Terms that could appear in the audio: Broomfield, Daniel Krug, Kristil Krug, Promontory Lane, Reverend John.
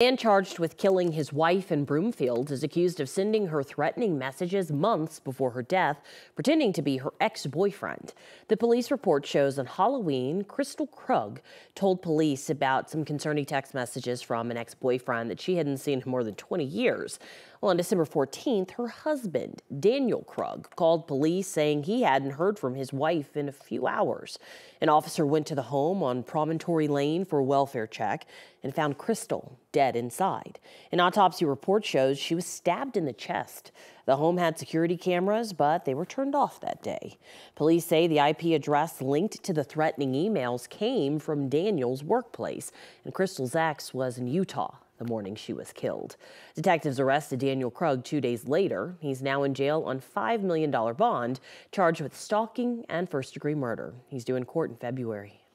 A man charged with killing his wife in Broomfield is accused of sending her threatening messages months before her death, pretending to be her ex-boyfriend. The police report shows on Halloween, Kristil Krug told police about some concerning text messages from an ex-boyfriend that she hadn't seen in more than 20 years. Well, on December 14th, her husband, Daniel Krug, called police saying he hadn't heard from his wife in a few hours. An officer went to the home on Promontory Lane for a welfare check and found Kristil dead inside. An autopsy report shows she was stabbed in the chest. The home had security cameras, but they were turned off that day. Police say the IP address linked to the threatening emails came from Daniel's workplace, and Kristil's ex was in Utah the morning she was killed. Detectives arrested Daniel Krug 2 days later. He's now in jail on $5 million bond, charged with stalking and first-degree murder. He's due in court in February.